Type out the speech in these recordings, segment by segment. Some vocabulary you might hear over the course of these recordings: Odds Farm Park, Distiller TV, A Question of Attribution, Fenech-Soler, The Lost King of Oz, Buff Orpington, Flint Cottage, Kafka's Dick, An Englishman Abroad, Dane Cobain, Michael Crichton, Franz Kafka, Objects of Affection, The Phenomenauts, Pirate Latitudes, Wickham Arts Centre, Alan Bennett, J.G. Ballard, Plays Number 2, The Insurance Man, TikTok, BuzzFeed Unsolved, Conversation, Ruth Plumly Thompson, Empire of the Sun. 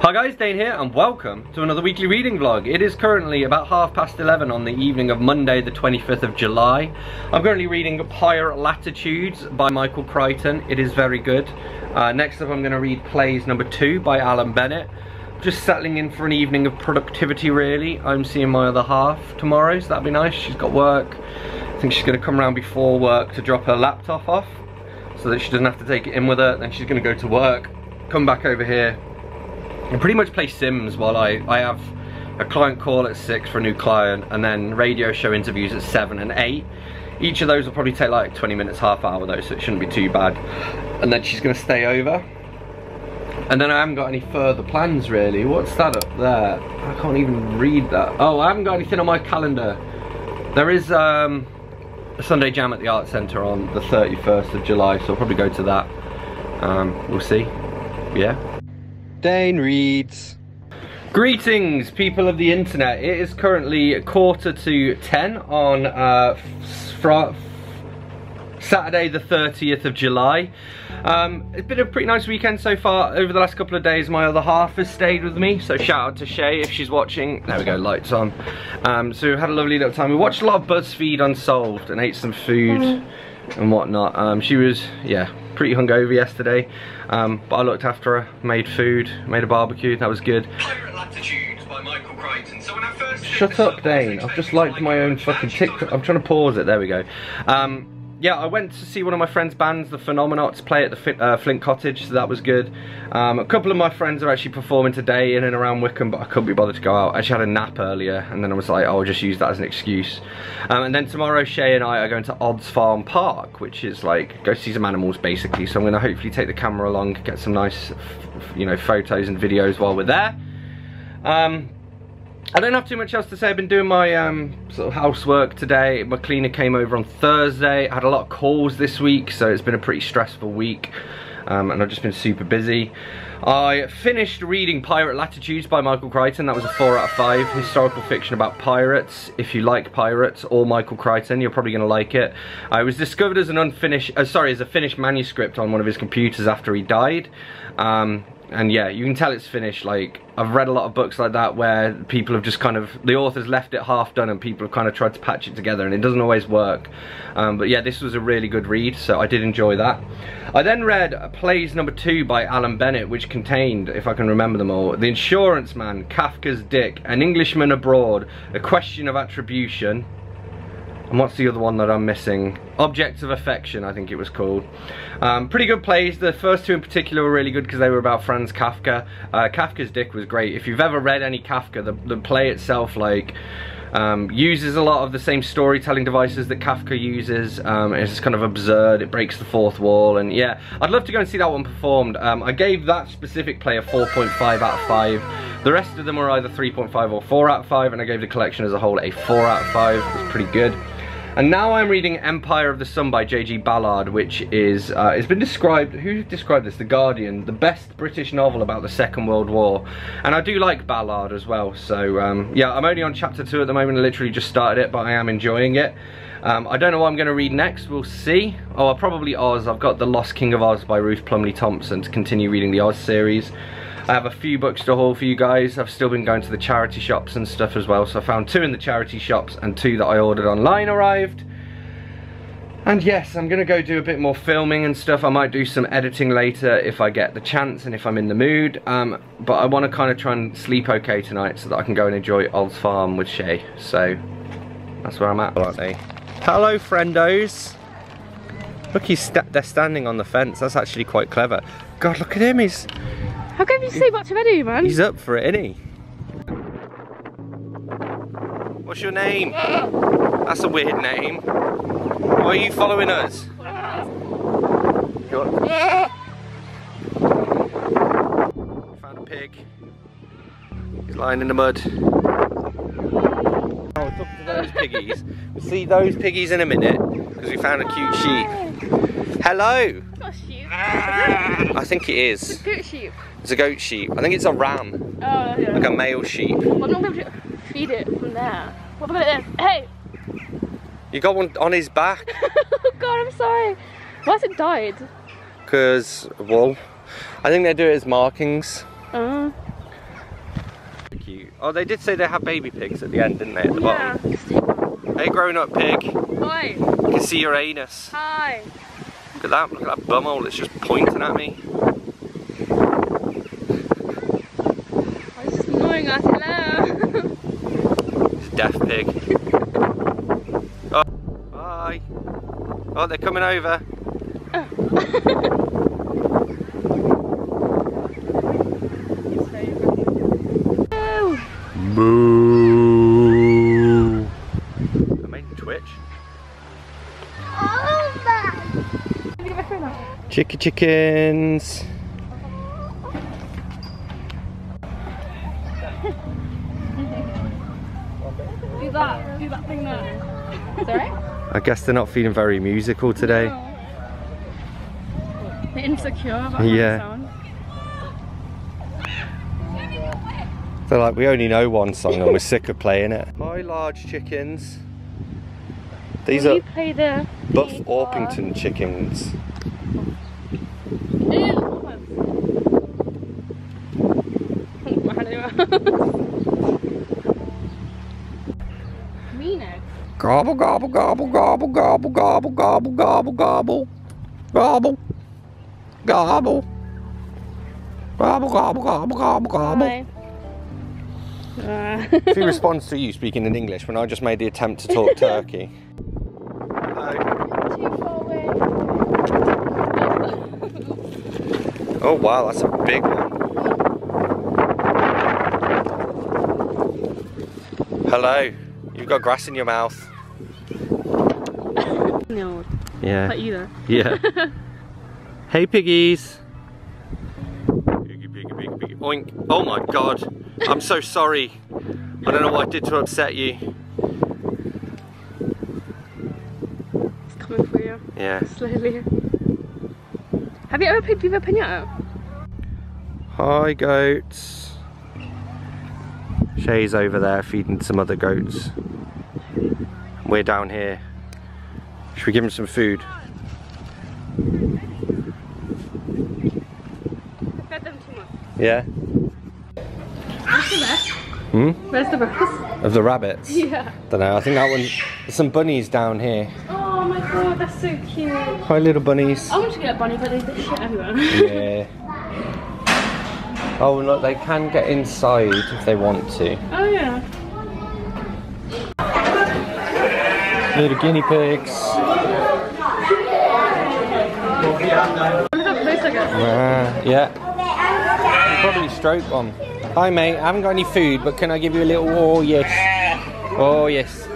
Hi guys, Dane here and welcome to another weekly reading vlog. It is currently about 11:30 on the evening of Monday the 25th of July. I'm currently reading Pirate Latitudes by Michael Crichton. It is very good. Next up I'm going to read Plays Number 2 by Alan Bennett. Just settling in for an evening of productivity really. I'm seeing my other half tomorrow, so that'd be nice. She's got work. I think she's going to come around before work to drop her laptop off so that she doesn't have to take it in with her. Then she's going to go to work, come back over here, and pretty much play Sims while I have a client call at 6 for a new client and then radio show interviews at 7 and 8. Each of those will probably take like 20 minutes, half hour though, so it shouldn't be too bad. And then she's going to stay over. And then I haven't got any further plans really. What's that up there? I can't even read that. Oh, I haven't got anything on my calendar. There is a Sunday jam at the Arts Centre on the 31st of July, so I'll probably go to that. We'll see. Yeah. Dane reads. Greetings, people of the internet. It is currently 9:45 on Saturday the 30th of July. It's been a pretty nice weekend so far. Over the last couple of days my other half has stayed with me, so shout out to Shay if she's watching. There we go, lights on. So we've had a lovely little time. We watched a lot of BuzzFeed Unsolved and ate some food and whatnot. She was, yeah, pretty hungover yesterday, but I looked after her, made food, made a barbecue, that was good. Pirate Latitudes by Michael Crichton. So when I first shut up, Dane, I've just liked my own fucking TikTok. I'm trying to pause it, there we go. Yeah, I went to see one of my friend's bands, The Phenomenauts, play at the Flint Cottage, so that was good. A couple of my friends are actually performing today in and around Wickham, but I couldn't be bothered to go out. I actually had a nap earlier, and then I was like, oh, I'll just use that as an excuse. And then tomorrow, Shay and I are going to Odds Farm Park, which is like, go see some animals, basically. So I'm going to hopefully take the camera along, get some nice, you know, photos and videos while we're there. I don't have too much else to say. I've been doing my sort of housework today. My cleaner came over on Thursday. I had a lot of calls this week, so it's been a pretty stressful week. And I've just been super busy. I finished reading Pirate Latitudes by Michael Crichton. That was a 4 out of 5 historical fiction about pirates. If you like pirates or Michael Crichton, you're probably going to like it. It was discovered as an as a finished manuscript on one of his computers after he died. And yeah, you can tell it's finished. Like, I've read a lot of books like that where people have just kind of, the author's left it half done and people have kind of tried to patch it together and it doesn't always work. But yeah, this was a really good read, so I did enjoy that. I then read Plays Number 2 by Alan Bennett, which contained, if I can remember them all, The Insurance Man, Kafka's Dick, An Englishman Abroad, A Question of Attribution, and what's the other one that I'm missing? Objects of Affection, I think it was called. Pretty good plays. The first two in particular were really good because they were about Franz Kafka. Kafka's Dick was great. If you've ever read any Kafka, the play itself, like, uses a lot of the same storytelling devices that Kafka uses. It's kind of absurd, it breaks the fourth wall, and yeah, I'd love to go and see that one performed. I gave that specific play a 4.5 out of 5. The rest of them were either 3.5 or 4 out of 5, and I gave the collection as a whole a 4 out of 5. It's pretty good. And now I'm reading Empire of the Sun by J.G. Ballard, which is, it's been described, who described this? The Guardian, the best British novel about the Second World War. And I do like Ballard as well, so yeah, I'm only on chapter 2 at the moment. I literally just started it, but I am enjoying it. I don't know what I'm going to read next, we'll see. Oh, probably Oz. I've got The Lost King of Oz by Ruth Plumly Thompson to continue reading the Oz series. I have a few books to haul for you guys. I've still been going to the charity shops and stuff as well. So I found 2 in the charity shops and 2 that I ordered online arrived. And yes, I'm going to go do a bit more filming and stuff. I might do some editing later if I get the chance and if I'm in the mood. But I want to kind of try and sleep okay tonight so that I can go and enjoy Old's Farm with Shay. So that's where I'm at. Hello, friendos. Look, they're standing on the fence. That's actually quite clever. God, look at him. He's... How can you see much already, man? He's up for it, isn't he? What's your name? That's a weird name. Why are you following us? Found a pig. He's lying in the mud. Oh, we'll talk to those piggies. We'll see those piggies in a minute, because we found a cute sheep. Hello! I think it is. It's a goat sheep. It's a goat sheep. I think it's a ram. Oh, yeah. Like a male sheep. I'm not going to feed it from there. What about it then? Hey! You got one on his back. Oh God, I'm sorry. Why has it died? Because, well, I think they do it as markings. cute. Oh, they did say they have baby pigs at the end, didn't they? At the bottom. Hey, grown-up pig. Hi. I can see your anus. Hi. Look at that bumhole that's just pointing at me. I was just gnawing at it now. It's a deaf pig. Oh, hi. Oh, they're coming over. Oh. Boo! I made him twitch. Oh man! Chicky chickens! Do that thing there. Sorry? I guess they're not feeling very musical today. No. They're insecure about the sound. They're like, we only know one song and we're sick of playing it. My large chickens. These are Buff Orpington chickens. Gobble, gobble, gobble, gobble, gobble, gobble, gobble, gobble, gobble, gobble, gobble, gobble, gobble, gobble, gobble, gobble. If he responds to you speaking in English when I just made the attempt to talk Turkey. Hello. Oh wow, that's a big one. Hello. You've got grass in your mouth. No. Yeah. Not either. Yeah. Hey piggies. Piggy, piggy, piggy, piggy. Oink. Oh my god. I'm so sorry. I don't know what I did to upset you. It's coming for you. Yeah. Slowly. Have you ever picked Viva Pinata? Hi goats. Shay's over there feeding some other goats. We're down here. Should we give him some food? I fed them too much. Yeah? Hmm? Where's the rabbits? Of the rabbits? Yeah. Don't know. I think that one. There's some bunnies down here. Oh my god, that's so cute. Hi, little bunnies. I want to get a bunny, but they get shit everywhere. Yeah. Oh look, they can get inside if they want to. Oh yeah. Little guinea pigs. Yeah. Probably stroke one. Hi mate, I haven't got any food, but can I give you a little, oh yes, oh yes,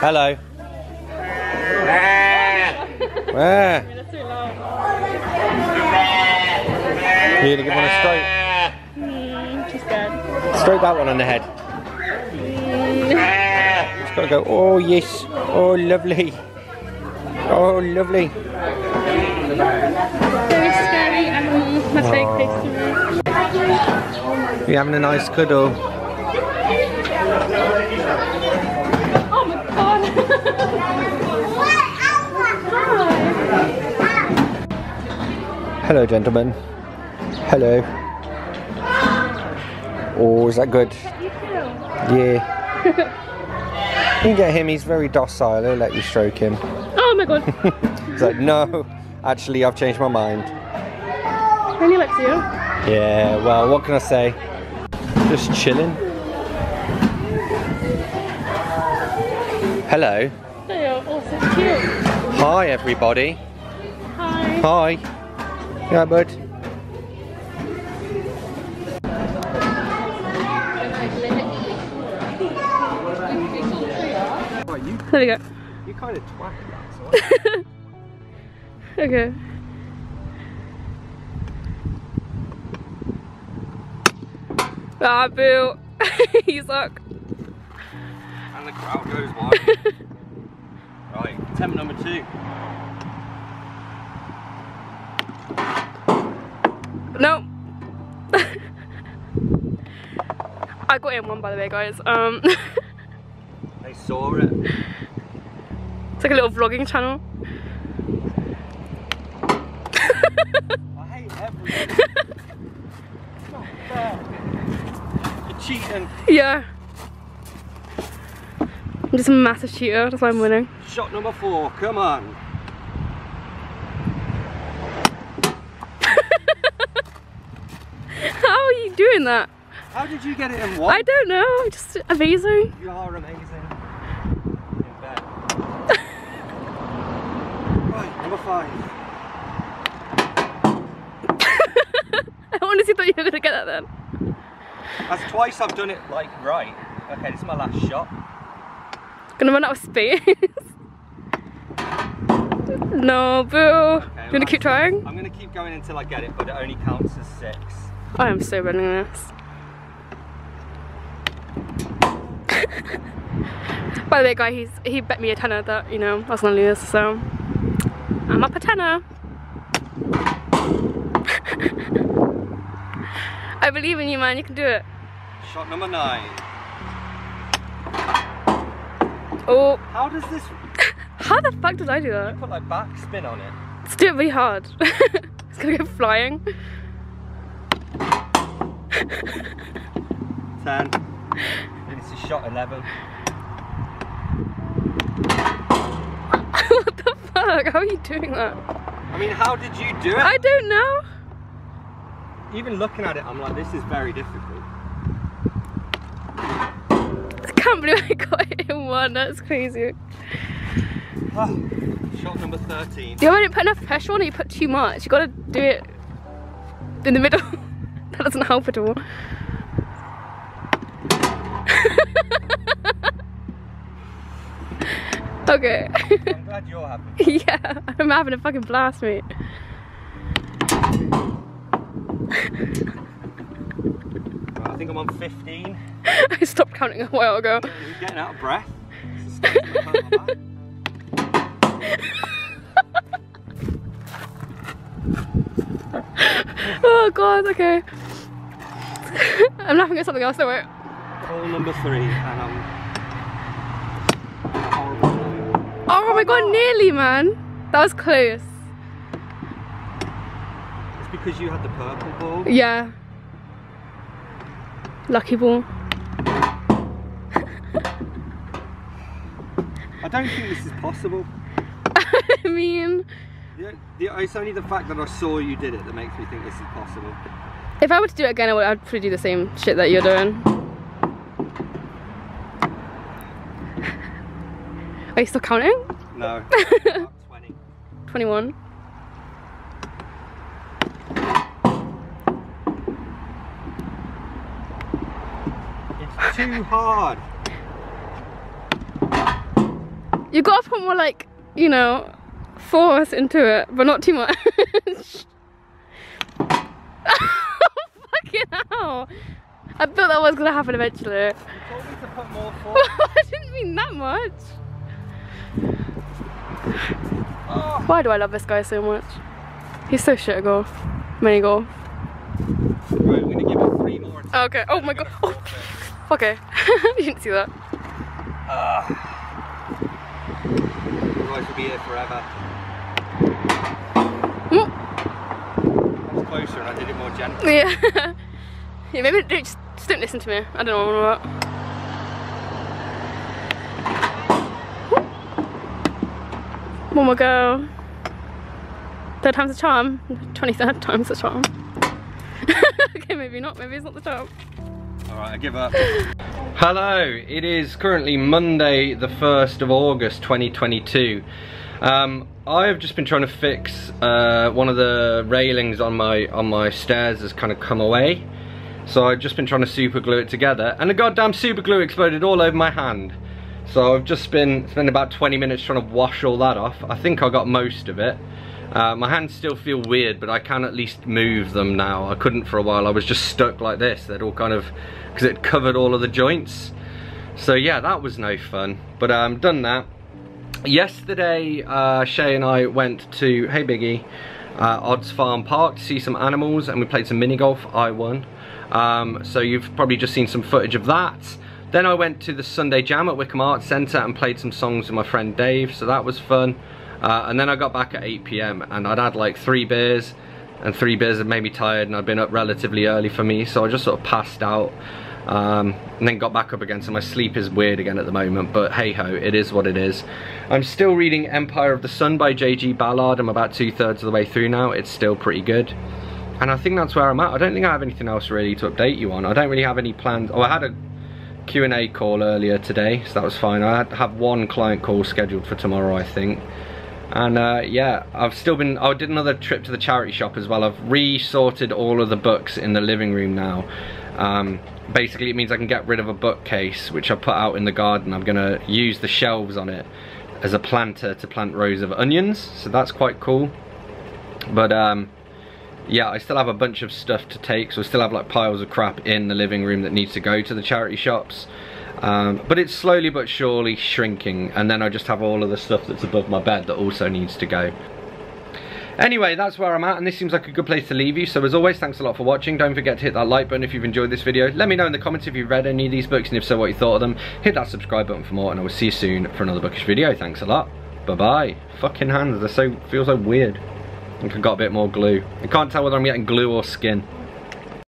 hello. You gonna give one a stroke? She's dead. Stroke that one on the head. Just gotta go, oh yes, oh lovely, oh lovely. Very scary animals, that's very close to me. You having a nice cuddle? Oh my god! Hello, gentlemen. Hello. Oh, is that good? Yeah. You can get him, he's very docile, he'll let you stroke him. Oh my god! He's like, no, actually, I've changed my mind. Can he let you? Yeah, well, what can I say? Just chilling. Hello. They are also cute. Hi, everybody. Hi. Hi. Yeah, bud. There we go. You kind of twacked that. Okay. Ah, boo! You suck. And the crowd goes wild. Right, attempt number 2. No! I got in one, by the way, guys. They saw it. It's like a little vlogging channel. I hate everything. It's not fair. cheating. Yeah. I'm just a massive cheater, that's why I'm winning. Shot number 4, come on. How are you doing that? How did you get it in one? I don't know, I'm just amazing. You are amazing. In bed. Right, number 5. I honestly thought you were going to get that then. That's twice I've done it like right. Okay, this is my last shot. Gonna run out of space. No, boo. Okay, you wanna keep trying? I'm gonna keep going until I get it, but it only counts as 6. I am so running this. By the way, guy, he bet me a tenner that, you know, I was gonna lose, so I'm up a tenner. I believe in you, man, you can do it. Shot number 9. Oh. How does this... How the fuck did I do that? You put like backspin on it. It's doing really hard. It's gonna go flying. 10. This is shot 11. What the fuck? How are you doing that? I mean, how did you do it? I don't know. Even looking at it, I'm like, this is very difficult. I can't believe I got it in one, that's crazy. Oh, shot number 13. You haven't put enough pressure on it, you put too much. You gotta do it in the middle. That doesn't help at all. Okay. I'm glad you're happy. Yeah, I'm having a fucking blast, mate. I think I'm on 15. I stopped counting a while ago. You're getting out of breath. Oh god, okay. I'm laughing at something else, don't worry. Hole number 3, and oh my god, nearly, man. That was close. It's because you had the purple ball. Yeah. Lucky ball. I don't think this is possible. I mean... it's only the fact that I saw you did it that makes me think this is possible. If I were to do it again, I'd probably do the same shit that you're doing. Are you still counting? No. 20. 21. It's too hard. You gotta put more, like, you know, force into it, but not too much. Oh, fucking hell! I thought that was gonna happen eventually. You told me to put more force. I didn't mean that much. Oh. Why do I love this guy so much? He's so shit at golf. Mini golf. Right, I'm gonna give it 3 more. Okay, oh my god. Oh. Okay, you didn't see that. Otherwise we'll be here forever. I was closer and I did it more gently. Yeah. Yeah, maybe just don't listen to me. I don't know what I'm about. Whoop. One more go. 3rd time's a charm. 23rd time's a charm. Okay, maybe not. Maybe it's not the charm. Alright, I give up. Hello, it is currently Monday the 1st of August 2022. I have just been trying to fix one of the railings on my stairs has kind of come away. So I've just been trying to super glue it together and the goddamn super glue exploded all over my hand. So I've just been spending about 20 minutes trying to wash all that off. I think I got most of it. My hands still feel weird, but I can at least move them now. I couldn't for a while, I was just stuck like this. They'd all kind of, because it covered all of the joints. So yeah, that was no fun, but I'm done that. Yesterday, Shay and I went to, hey Biggie, Odds Farm Park to see some animals and we played some mini golf, I won. So you've probably just seen some footage of that. Then I went to the Sunday Jam at Wickham Arts Centre and played some songs with my friend Dave, so that was fun. And then I got back at 8 PM and I'd had like 3 beers and 3 beers had made me tired and I'd been up relatively early for me, so I just sort of passed out. and then got back up again, so my sleep is weird again at the moment, but hey ho, it is what it is. I'm still reading Empire of the Sun by J.G. Ballard. I'm about 2/3 of the way through now. It's still pretty good. And I think that's where I'm at. I don't think I have anything else really to update you on. I don't really have any plans. Oh, I had a Q&A call earlier today, so that was fine. I have one client call scheduled for tomorrow, I think. And yeah, I've still been, I did another trip to the charity shop as well. I've resorted all of the books in the living room now. Basically it means I can get rid of a bookcase, which I put out in the garden. I'm gonna use the shelves on it as a planter to plant rows of onions, so that's quite cool. But yeah, I still have a bunch of stuff to take, so I still have like piles of crap in the living room that needs to go to the charity shops. But it's slowly but surely shrinking, and then I just have all of the stuff that's above my bed that also needs to go. Anyway, that's where I'm at, and this seems like a good place to leave you. So as always, thanks a lot for watching. Don't forget to hit that like button if you've enjoyed this video. Let me know in the comments if you've read any of these books, and if so, what you thought of them. Hit that subscribe button for more, and I will see you soon for another bookish video. Thanks a lot. Bye-bye. Fucking hands, they feel so weird. I think I got a bit more glue. I can't tell whether I'm getting glue or skin.